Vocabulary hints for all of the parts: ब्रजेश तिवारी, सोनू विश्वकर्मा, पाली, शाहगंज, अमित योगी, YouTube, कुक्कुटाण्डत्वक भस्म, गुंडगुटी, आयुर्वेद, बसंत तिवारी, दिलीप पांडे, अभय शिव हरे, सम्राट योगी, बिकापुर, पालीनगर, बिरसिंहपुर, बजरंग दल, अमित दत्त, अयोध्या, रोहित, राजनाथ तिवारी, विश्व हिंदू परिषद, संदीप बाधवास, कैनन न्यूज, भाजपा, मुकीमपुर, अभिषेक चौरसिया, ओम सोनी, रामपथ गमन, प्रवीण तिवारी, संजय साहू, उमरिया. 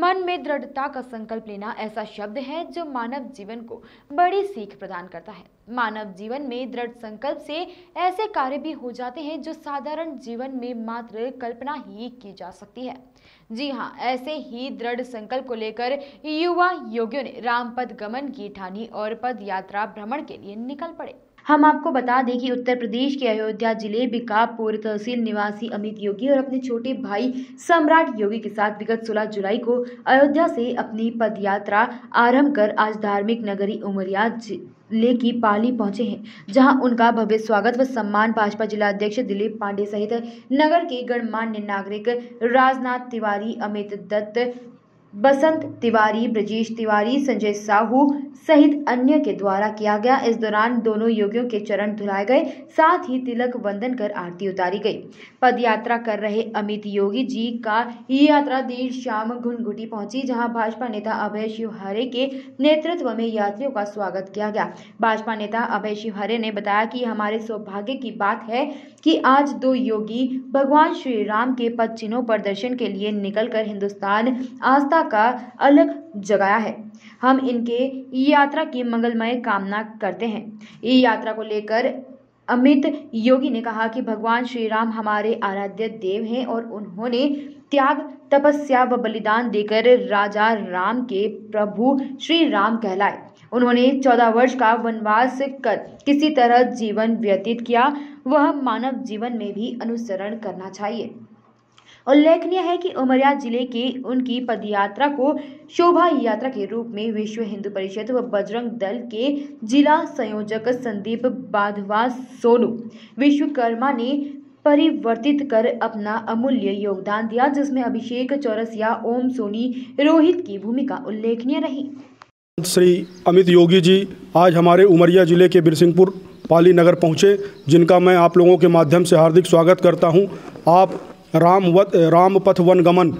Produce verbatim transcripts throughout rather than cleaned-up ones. मन में दृढ़ता का संकल्प लेना ऐसा शब्द है जो मानव जीवन को बड़ी सीख प्रदान करता है। मानव जीवन में दृढ़ संकल्प से ऐसे कार्य भी हो जाते हैं जो साधारण जीवन में मात्र कल्पना ही की जा सकती है। जी हां, ऐसे ही दृढ़ संकल्प को लेकर युवा योगियों ने रामपथ गमन की ठानी और पद यात्रा भ्रमण के लिए निकल पड़े। हम आपको बता दें कि उत्तर प्रदेश के अयोध्या जिले बिकापुर तहसील निवासी अमित योगी और अपने छोटे भाई सम्राट योगी के साथ विगत सोलह जुलाई को अयोध्या से अपनी पदयात्रा आरंभ कर आज धार्मिक नगरी उमरिया जिले की पाली पहुंचे हैं, जहां उनका भव्य स्वागत व सम्मान भाजपा जिला अध्यक्ष दिलीप पांडे सहित नगर के गणमान्य नागरिक राजनाथ तिवारी, अमित दत्त, बसंत तिवारी, ब्रजेश तिवारी, संजय साहू सहित अन्य के द्वारा किया गया। इस दौरान दोनों योगियों के चरण धुलाए गए, साथ ही तिलक वंदन कर आरती उतारी गई। पदयात्रा कर रहे अमित योगी जी का ये यात्रा देर शाम गुंडगुटी पहुंची, जहां भाजपा नेता अभय शिव हरे के नेतृत्व में यात्रियों का स्वागत किया गया। भाजपा नेता अभय शिव हरे ने बताया कि हमारे सौभाग्य की बात है कि आज दो योगी भगवान श्री राम के पद चिन्हों पर दर्शन के लिए निकलकर हिंदुस्तान आस्था का अलग जगाया है। हम इनके यात्रा की मंगलमय कामना करते हैं। इस यात्रा को लेकर अमित योगी ने कहा कि भगवान श्री राम हमारे आराध्य देव हैं और उन्होंने त्याग, तपस्या व बलिदान देकर राजा राम के प्रभु श्री राम कहलाए। उन्होंने चौदह वर्ष का वनवास कर किसी तरह जीवन व्यतीत किया। वह मानव जीवन में भी अनुसरण करना चाहिए। उल्लेखनीय है कि उमरिया जिले के उनकी पदयात्रा को शोभा यात्रा के रूप में विश्व हिंदू परिषद व बजरंग दल के जिला संयोजक संदीप बाधवास सोनू विश्वकर्मा ने परिवर्तित कर अपना अमूल्य योगदान दिया, जिसमें अभिषेक चौरसिया, ओम सोनी, रोहित की भूमिका उल्लेखनीय रही। श्री अमित योगी जी आज हमारे उमरिया जिले के बिरसिंहपुर पालीनगर पहुँचे, जिनका मैं आप लोगों के माध्यम से हार्दिक स्वागत करता हूँ। आप राम रामपथ वन गमन,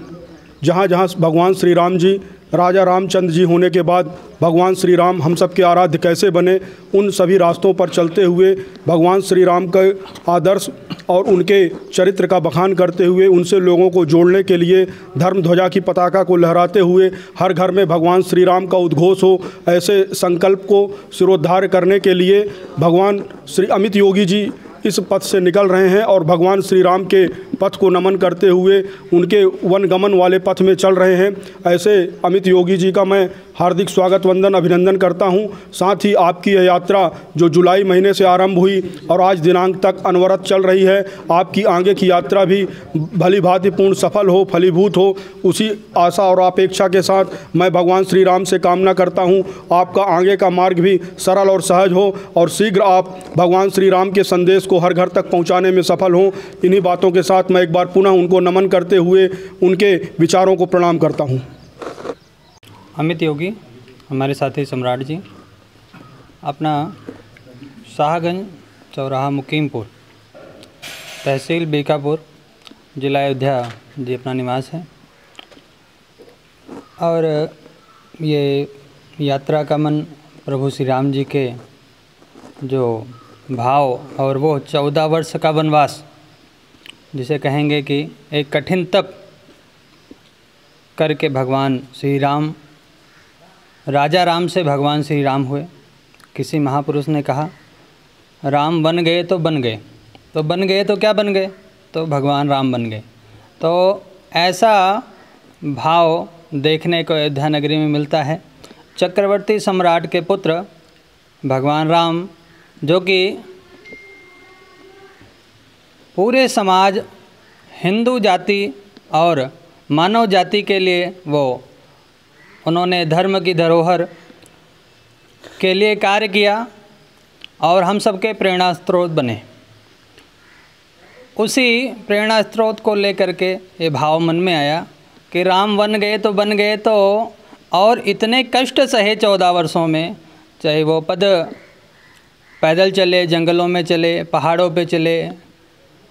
जहाँ जहाँ भगवान श्री राम जी राजा रामचंद्र जी होने के बाद भगवान श्री राम हम सब के आराध्य कैसे बने, उन सभी रास्तों पर चलते हुए भगवान श्री राम के आदर्श और उनके चरित्र का बखान करते हुए उनसे लोगों को जोड़ने के लिए धर्म ध्वजा की पताका को लहराते हुए हर घर में भगवान श्री राम का उद्घोष हो, ऐसे संकल्प को शिरोद्धार करने के लिए भगवान श्री अमित योगी जी इस पथ से निकल रहे हैं और भगवान श्री राम के पथ को नमन करते हुए उनके वन गमन वाले पथ में चल रहे हैं। ऐसे अमित योगी जी का मैं हार्दिक स्वागत, वंदन, अभिनंदन करता हूं। साथ ही आपकी यह यात्रा जो जुलाई महीने से आरंभ हुई और आज दिनांक तक अनवरत चल रही है, आपकी आगे की यात्रा भी भली भांतिपूर्ण सफल हो, फलीभूत हो, उसी आशा और अपेक्षा के साथ मैं भगवान श्री राम से कामना करता हूँ। आपका आगे का मार्ग भी सरल और सहज हो और शीघ्र आप भगवान श्री राम के संदेश को हर घर तक पहुंचाने में सफल हों। इन्हीं बातों के साथ मैं एक बार पुनः उनको नमन करते हुए उनके विचारों को प्रणाम करता हूं। अमित योगी, हमारे साथी सम्राट जी, अपना शाहगंज चौराहा मुकीमपुर तहसील बिकापुर जिला अयोध्या जी अपना निवास है और ये यात्रा का मन प्रभु श्री राम जी के जो भाव और वो चौदह वर्ष का वनवास, जिसे कहेंगे कि एक कठिन तप करके भगवान श्री राम, राजा राम से भगवान श्री राम हुए। किसी महापुरुष ने कहा राम बन गए तो बन गए तो बन गए तो क्या बन गए, तो भगवान राम बन गए। तो ऐसा भाव देखने को अयोध्या नगरी में मिलता है। चक्रवर्ती सम्राट के पुत्र भगवान राम, जो कि पूरे समाज, हिंदू जाति और मानव जाति के लिए वो उन्होंने धर्म की धरोहर के लिए कार्य किया और हम सबके प्रेरणा स्रोत बने। उसी प्रेरणा स्रोत को लेकर के ये भाव मन में आया कि राम बन गए तो बन गए तो, और इतने कष्ट सहे चौदह वर्षों में, चाहे वो पद पैदल चले, जंगलों में चले, पहाड़ों पे चले,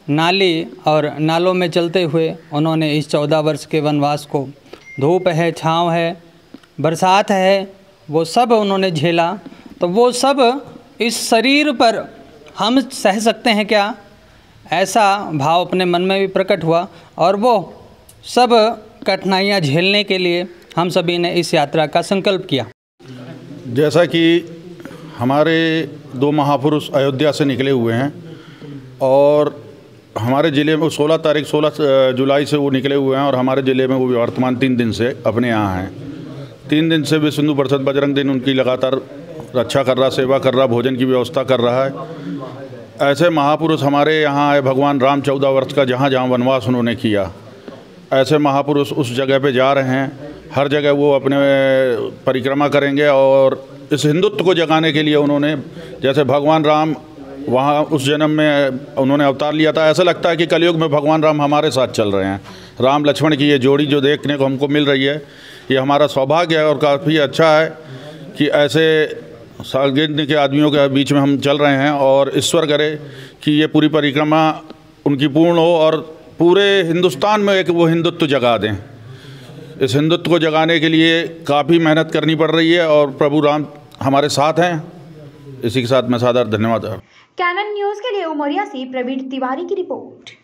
नाली और नालों में चलते हुए उन्होंने इस चौदह वर्ष के वनवास को, धूप है, छाँव है, बरसात है, वो सब उन्होंने झेला। तो वो सब इस शरीर पर हम सह सकते हैं क्या, ऐसा भाव अपने मन में भी प्रकट हुआ और वो सब कठिनाइयाँ झेलने के लिए हम सभी ने इस यात्रा का संकल्प किया। जैसा कि हमारे दो महापुरुष अयोध्या से निकले हुए हैं और हमारे ज़िले में सोलह तारीख सोलह जुलाई से वो निकले हुए हैं और हमारे ज़िले में वो वर्तमान तीन दिन से अपने यहाँ हैं। तीन दिन से विश्व हिंदू परिषद बजरंग दिन उनकी लगातार रक्षा कर रहा, सेवा कर रहा, भोजन की व्यवस्था कर रहा है। ऐसे महापुरुष हमारे यहाँ आए, भगवान राम चौदह वर्ष का जहाँ जहाँ वनवास उन्होंने किया, ऐसे महापुरुष उस जगह पे जा रहे हैं। हर जगह वो अपने परिक्रमा करेंगे और इस हिंदुत्व को जगाने के लिए उन्होंने, जैसे भगवान राम वहाँ उस जन्म में उन्होंने अवतार लिया था, ऐसा लगता है कि कलयुग में भगवान राम हमारे साथ चल रहे हैं। राम लक्ष्मण की ये जोड़ी जो देखने को हमको मिल रही है, ये हमारा सौभाग्य है और काफ़ी अच्छा है कि ऐसे शाहगंज के आदमियों के बीच में हम चल रहे हैं और ईश्वर करे कि ये पूरी परिक्रमा उनकी पूर्ण हो और पूरे हिंदुस्तान में एक वो हिंदुत्व जगा दें। इस हिंदुत्व को जगाने के लिए काफ़ी मेहनत करनी पड़ रही है और प्रभु राम हमारे साथ हैं। इसी के साथ मैं सादर धन्यवाद। कैनन न्यूज के लिए उमरिया से प्रवीण तिवारी की रिपोर्ट।